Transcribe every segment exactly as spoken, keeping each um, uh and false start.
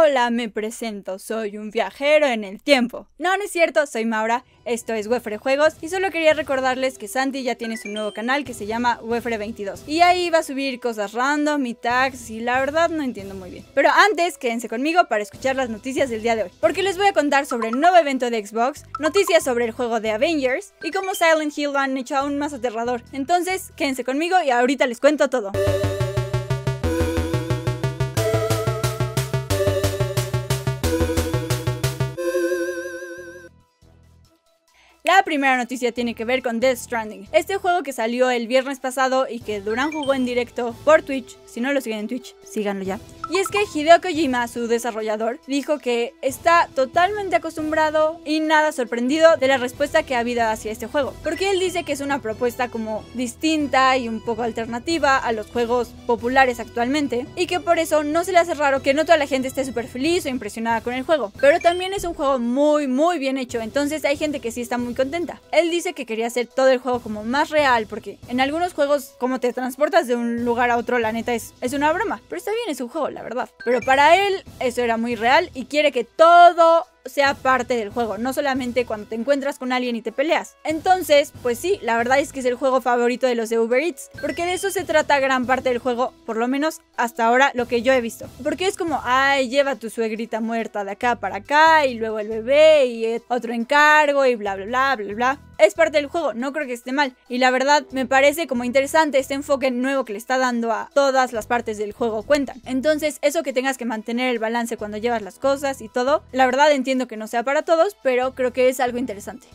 Hola, me presento, soy un viajero en el tiempo. No, no es cierto, soy Maura, esto es Wefere Juegos y solo quería recordarles que Santi ya tiene su nuevo canal que se llama Wefere veintidós. Y ahí va a subir cosas random y tags y la verdad no entiendo muy bien. Pero antes, quédense conmigo para escuchar las noticias del día de hoy, porque les voy a contar sobre el nuevo evento de Xbox, noticias sobre el juego de Avengers y cómo Silent Hill lo han hecho aún más aterrador. Entonces, quédense conmigo y ahorita les cuento todo. La primera noticia tiene que ver con Death Stranding, este juego que salió el viernes pasado y que Durán jugó en directo por Twitch. Si no lo siguen en Twitch, síganlo ya. Y es que Hideo Kojima, su desarrollador, dijo que está totalmente acostumbrado y nada sorprendido de la respuesta que ha habido hacia este juego, porque él dice que es una propuesta como distinta y un poco alternativa a los juegos populares actualmente, y que por eso no se le hace raro que no toda la gente esté súper feliz o impresionada con el juego, pero también es un juego muy muy bien hecho, entonces hay gente que sí está muy contenta. Él dice que quería hacer todo el juego como más real, porque en algunos juegos como te transportas de un lugar a otro, la neta es, es una broma, pero está bien, es un juego, la verdad. Pero para él eso era muy real y quiere que todo sea parte del juego, no solamente cuando te encuentras con alguien y te peleas. Entonces, pues sí, la verdad es que es el juego favorito de los de Uber Eats, porque de eso se trata gran parte del juego, por lo menos hasta ahora lo que yo he visto. Porque es como, ay, lleva a tu suegrita muerta de acá para acá, y luego el bebé, y otro encargo, y bla, bla, bla, bla, bla. Es parte del juego, no creo que esté mal. Y la verdad, me parece como interesante este enfoque nuevo que le está dando a todas las partes del juego cuentan. Entonces, eso que tengas que mantener el balance cuando llevas las cosas y todo, la verdad entiendo que no sea para todos, pero creo que es algo interesante.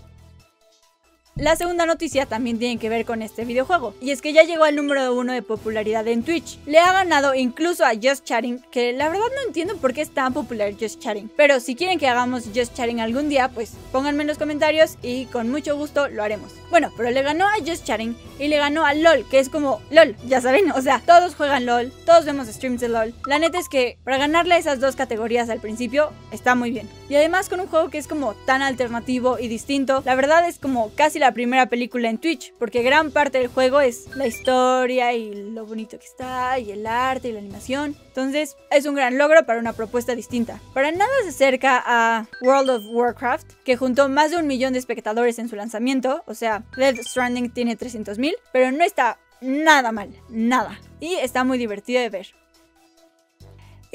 La segunda noticia también tiene que ver con este videojuego, y es que ya llegó al número uno de popularidad en Twitch. Le ha ganado incluso a Just Chatting, que la verdad no entiendo por qué es tan popular Just Chatting, pero si quieren que hagamos Just Chatting algún día, pues pónganme en los comentarios y con mucho gusto lo haremos. Bueno, pero le ganó a Just Chatting y le ganó a LOL, que es como LOL, ya saben, o sea, todos juegan LOL, todos vemos streams de LOL. La neta es que para ganarle esas dos categorías al principio está muy bien. Y además con un juego que es como tan alternativo y distinto, la verdad es como casi la la primera película en Twitch, porque gran parte del juego es la historia y lo bonito que está, y el arte y la animación. Entonces es un gran logro para una propuesta distinta. Para nada se acerca a World of Warcraft, que juntó más de un millón de espectadores en su lanzamiento. O sea, Death Stranding tiene trescientos mil, pero no está nada mal, nada, y está muy divertido de ver.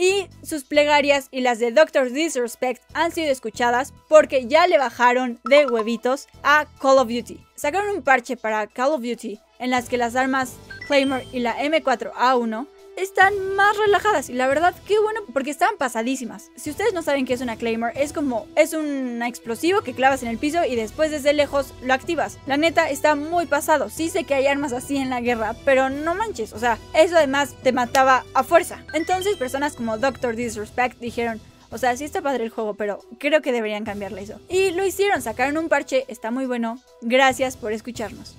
Y sus plegarias y las de Doctor Disrespect han sido escuchadas porque ya le bajaron de huevitos a Call of Duty. Sacaron un parche para Call of Duty en las que las armas Claymore y la eme cuatro a uno están más relajadas, y la verdad qué bueno, porque estaban pasadísimas. Si ustedes no saben qué es una Claymore, es como es un explosivo que clavas en el piso y después desde lejos lo activas. La neta está muy pasado. Sí sé que hay armas así en la guerra, pero no manches, o sea, eso además te mataba a fuerza. Entonces personas como Doctor Disrespect dijeron, o sea, sí está padre el juego, pero creo que deberían cambiarle eso, y lo hicieron, sacaron un parche, está muy bueno. Gracias por escucharnos.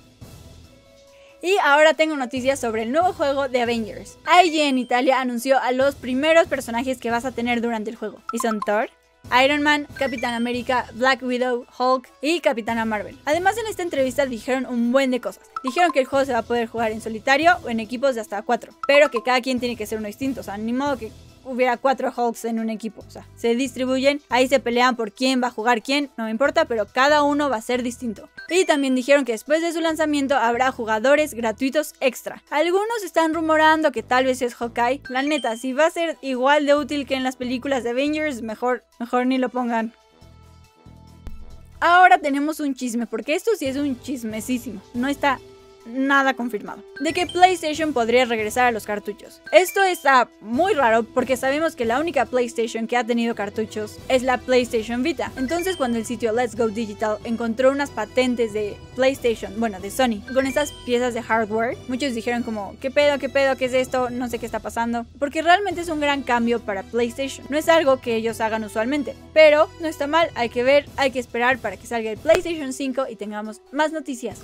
Y ahora tengo noticias sobre el nuevo juego de Avengers. I G N Italia anunció a los primeros personajes que vas a tener durante el juego, y son Thor, Iron Man, Capitán América, Black Widow, Hulk y Capitana Marvel. Además, en esta entrevista dijeron un buen de cosas. Dijeron que el juego se va a poder jugar en solitario o en equipos de hasta cuatro, pero que cada quien tiene que ser uno distinto, o sea, ni modo que hubiera cuatro Hulks en un equipo, o sea, se distribuyen, ahí se pelean por quién va a jugar quién, no me importa, pero cada uno va a ser distinto. Y también dijeron que después de su lanzamiento habrá jugadores gratuitos extra. Algunos están rumorando que tal vez es Hawkeye. La neta, si va a ser igual de útil que en las películas de Avengers, mejor, mejor ni lo pongan. Ahora tenemos un chisme, porque esto sí es un chismesísimo, no está nada confirmado, de que PlayStation podría regresar a los cartuchos. Esto está muy raro porque sabemos que la única PlayStation que ha tenido cartuchos es la PlayStation Vita. Entonces, cuando el sitio Let's Go Digital encontró unas patentes de PlayStation, bueno, de Sony, con estas piezas de hardware, muchos dijeron como, ¿qué pedo, qué pedo, qué es esto? No sé qué está pasando, porque realmente es un gran cambio para PlayStation. No es algo que ellos hagan usualmente, pero no está mal, hay que ver, hay que esperar para que salga el PlayStation cinco y tengamos más noticias.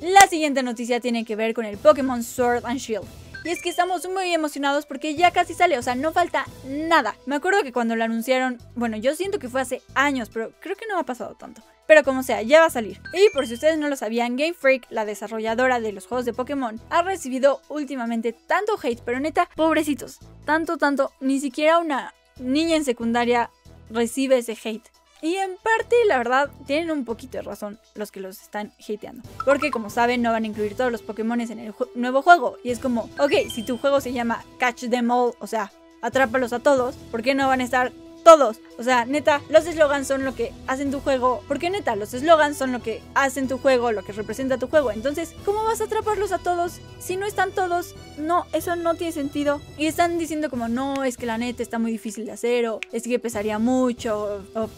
La siguiente noticia tiene que ver con el Pokémon Sword and Shield. Y es que estamos muy emocionados porque ya casi sale, o sea, no falta nada. Me acuerdo que cuando lo anunciaron, bueno, yo siento que fue hace años, pero creo que no ha pasado tanto. Pero como sea, ya va a salir. Y por si ustedes no lo sabían, Game Freak, la desarrolladora de los juegos de Pokémon, ha recibido últimamente tanto hate, pero neta, pobrecitos. Tanto, tanto, ni siquiera una niña en secundaria recibe ese hate. Y en parte, la verdad, tienen un poquito de razón los que los están hateando. Porque como saben, no van a incluir todos los Pokémon en el ju- nuevo juego. Y es como, ok, si tu juego se llama Catch Them All, o sea, atrápalos a todos, ¿por qué no van a estar todos? O sea, neta, los eslogans son lo que hacen tu juego. Porque neta, los eslogans son lo que hacen tu juego, lo que representa tu juego. Entonces, ¿cómo vas a atraparlos a todos si no están todos? No, eso no tiene sentido. Y están diciendo como, no, es que la neta está muy difícil de hacer, o es que pesaría mucho, o, o,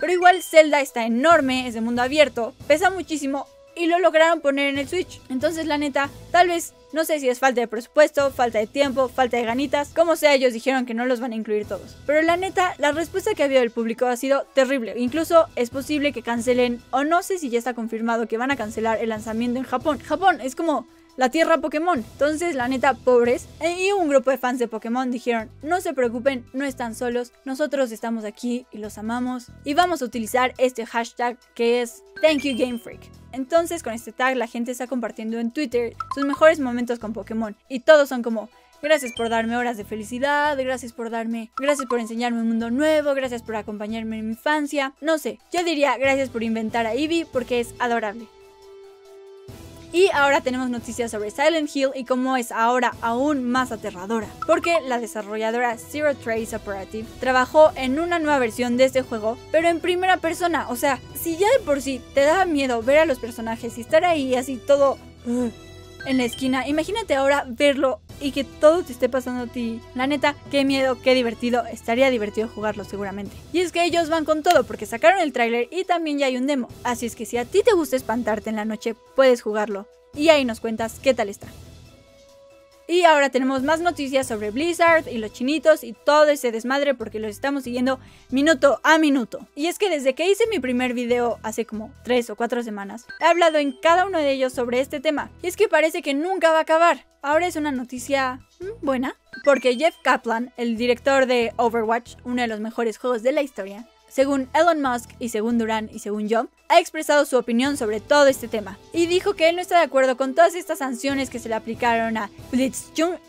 pero igual Zelda está enorme, es de mundo abierto, pesa muchísimo y lo lograron poner en el Switch. Entonces, la neta, tal vez, no sé si es falta de presupuesto, falta de tiempo, falta de ganitas. Como sea, ellos dijeron que no los van a incluir todos. Pero la neta, la respuesta que ha habido del público ha sido terrible. Incluso es posible que cancelen, o no sé si ya está confirmado que van a cancelar el lanzamiento en Japón. Japón es como la tierra Pokémon. Entonces, la neta, pobres. Y un grupo de fans de Pokémon dijeron, no se preocupen, no están solos. Nosotros estamos aquí y los amamos. Y vamos a utilizar este hashtag que es Thank You Game Freak. Entonces, con este tag, la gente está compartiendo en Twitter sus mejores momentos con Pokémon. Y todos son como, gracias por darme horas de felicidad, gracias por darme, gracias por enseñarme un mundo nuevo, gracias por acompañarme en mi infancia. No sé, yo diría gracias por inventar a Eevee porque es adorable. Y ahora tenemos noticias sobre Silent Hill y cómo es ahora aún más aterradora, porque la desarrolladora Zero Trace Operative trabajó en una nueva versión de este juego, pero en primera persona. O sea, si ya de por sí te da miedo ver a los personajes y estar ahí así todo uh, en la esquina, imagínate ahora verlo y que todo te esté pasando a ti. La neta, qué miedo, qué divertido. Estaría divertido jugarlo seguramente. Y es que ellos van con todo porque sacaron el tráiler y también ya hay un demo. Así es que si a ti te gusta espantarte en la noche, puedes jugarlo. Y ahí nos cuentas qué tal está. Y ahora tenemos más noticias sobre Blizzard y los chinitos y todo ese desmadre porque los estamos siguiendo minuto a minuto. Y es que desde que hice mi primer video hace como tres o cuatro semanas, he hablado en cada uno de ellos sobre este tema. Y es que parece que nunca va a acabar. Ahora es una noticia buena porque Jeff Kaplan, el director de Overwatch, uno de los mejores juegos de la historia, según Elon Musk y según Durán y según yo, ha expresado su opinión sobre todo este tema. Y dijo que él no está de acuerdo con todas estas sanciones que se le aplicaron a Blizzard.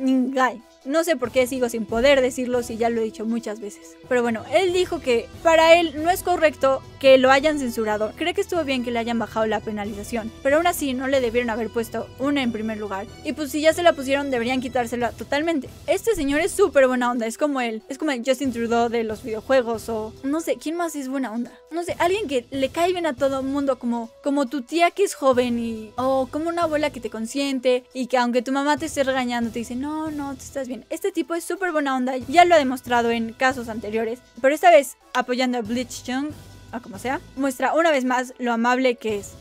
No sé por qué sigo sin poder decirlo si ya lo he dicho muchas veces. Pero bueno, él dijo que para él no es correcto que lo hayan censurado. Cree que estuvo bien que le hayan bajado la penalización, pero aún así no le debieron haber puesto una en primer lugar. Y pues si ya se la pusieron, deberían quitársela totalmente. Este señor es súper buena onda, es como él. Es como el Justin Trudeau de los videojuegos o no sé, ¿quién más es buena onda? No sé, alguien que le cae bien a todo el mundo, como, como tu tía que es joven y o oh, como una abuela que te consiente y que aunque tu mamá te esté regañando te dice no, no, te estás bien. Este tipo es súper buena onda, ya lo ha demostrado en casos anteriores, pero esta vez apoyando a Blizzard, o como sea, muestra una vez más lo amable que es.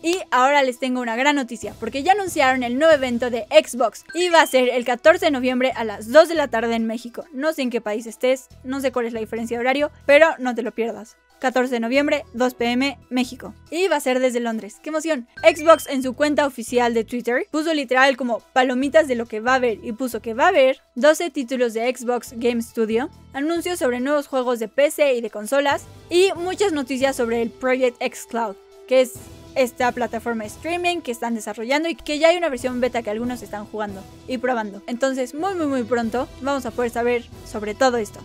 Y ahora les tengo una gran noticia, porque ya anunciaron el nuevo evento de Xbox y va a ser el catorce de noviembre a las dos de la tarde en México. No sé en qué país estés, no sé cuál es la diferencia de horario, pero no te lo pierdas. catorce de noviembre, dos pm, México. Y va a ser desde Londres. ¡Qué emoción! Xbox en su cuenta oficial de Twitter puso literal como palomitas de lo que va a haber y puso que va a haber doce títulos de Xbox Game Studio, anuncios sobre nuevos juegos de P C y de consolas y muchas noticias sobre el Project X Cloud, que es esta plataforma de streaming que están desarrollando y que ya hay una versión beta que algunos están jugando y probando. Entonces, muy muy muy pronto vamos a poder saber sobre todo esto.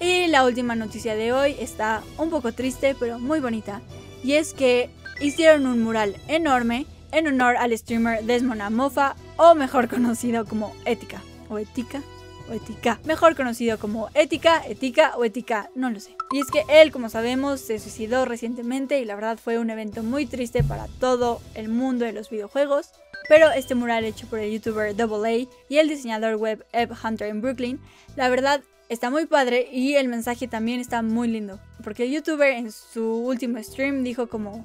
Y la última noticia de hoy está un poco triste, pero muy bonita. Y es que hicieron un mural enorme en honor al streamer Desmond Amofa, o mejor conocido como Etika. O Etika, o Etika. Mejor conocido como Etika, Etika o Etika, no lo sé. Y es que él, como sabemos, se suicidó recientemente y la verdad fue un evento muy triste para todo el mundo de los videojuegos. Pero este mural hecho por el youtuber Double A y el diseñador web Eb Hunter en Brooklyn, la verdad está muy padre y el mensaje también está muy lindo. Porque el youtuber en su último stream dijo como,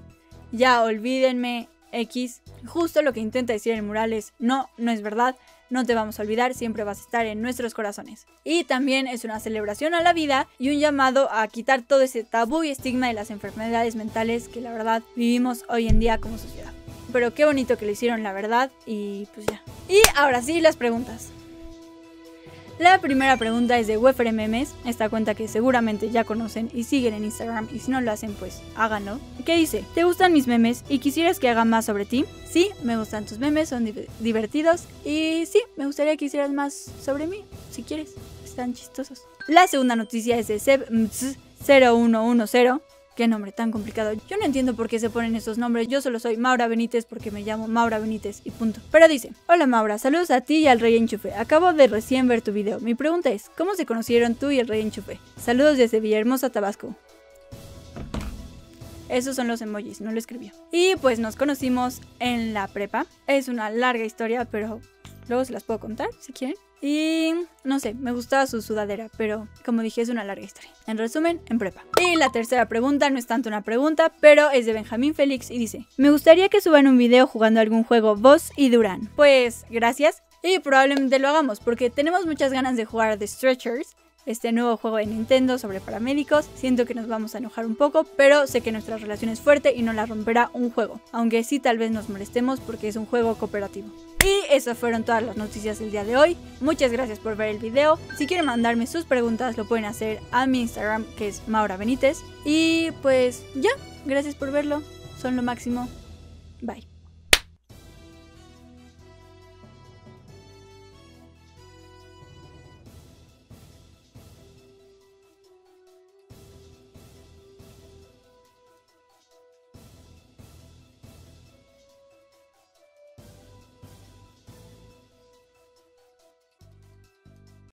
ya olvídenme X. Justo lo que intenta decir el mural es, no, no es verdad, no te vamos a olvidar, siempre vas a estar en nuestros corazones. Y también es una celebración a la vida y un llamado a quitar todo ese tabú y estigma de las enfermedades mentales que la verdad vivimos hoy en día como sociedad. Pero qué bonito que lo hicieron, la verdad. Y pues ya. Y ahora sí, las preguntas. La primera pregunta es de Wefere Memes, esta cuenta que seguramente ya conocen y siguen en Instagram, y si no lo hacen, pues háganlo. ¿Qué dice? ¿Te gustan mis memes y quisieras que haga más sobre ti? Sí, me gustan tus memes, son di- divertidos. Y sí, me gustaría que hicieras más sobre mí, si quieres. Están chistosos. La segunda noticia es de Seb cero uno uno cero. Qué nombre tan complicado. Yo no entiendo por qué se ponen esos nombres. Yo solo soy Maura Benítez porque me llamo Maura Benítez y punto. Pero dice: hola Maura, saludos a ti y al Rey Enchufe. Acabo de recién ver tu video. Mi pregunta es, ¿cómo se conocieron tú y el Rey Enchufe? Saludos desde Villahermosa, Tabasco. Esos son los emojis, no lo escribió. Y pues nos conocimos en la prepa. Es una larga historia, pero luego se las puedo contar si quieren. Y no sé, me gustaba su sudadera, pero como dije, es una larga historia. En resumen, en prepa. Y la tercera pregunta no es tanto una pregunta, pero es de Benjamín Félix y dice: me gustaría que suban un video jugando algún juego vos y Durán. Pues gracias, y probablemente lo hagamos porque tenemos muchas ganas de jugar The Stretchers, este nuevo juego de Nintendo sobre paramédicos. Siento que nos vamos a enojar un poco, pero sé que nuestra relación es fuerte y no la romperá un juego, aunque sí tal vez nos molestemos porque es un juego cooperativo. Y esas fueron todas las noticias del día de hoy. Muchas gracias por ver el video. Si quieren mandarme sus preguntas, lo pueden hacer a mi Instagram, que es Maura Benítez. Y pues ya, gracias por verlo. Son lo máximo. Bye.